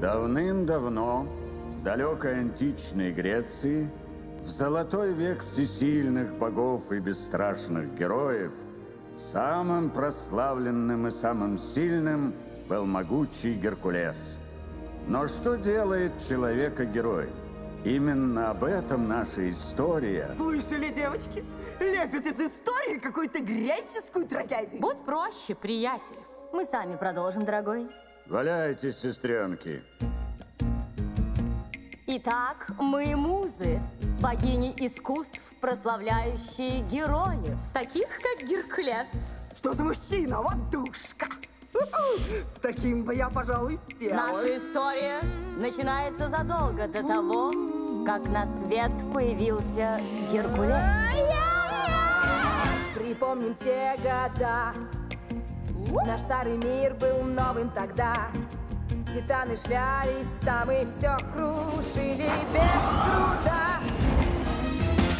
Давным-давно, в далекой античной Греции, в золотой век всесильных богов и бесстрашных героев, самым прославленным и самым сильным был могучий Геркулес. Но что делает человека герой? Именно об этом наша история. Слышали, девочки? Лепят из истории какую-то греческую трагедию. Будь проще, приятель. Мы сами продолжим, дорогой. Валяйтесь, сестренки. Итак, мы музы, богини искусств, прославляющие героев, таких как Геркулес. Что за мужчина? Вот душка! С таким бы я, пожалуй, спела. Наша история начинается задолго до того, как на свет появился Геркулес. Припомним те года. Наш старый мир был новым тогда. Титаны шлялись там и все крушили без труда.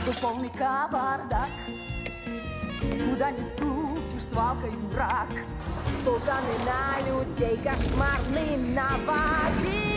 Тут полный кавардак, куда не ступишь, свалка и брак. Вулканы на людей кошмарный наводили.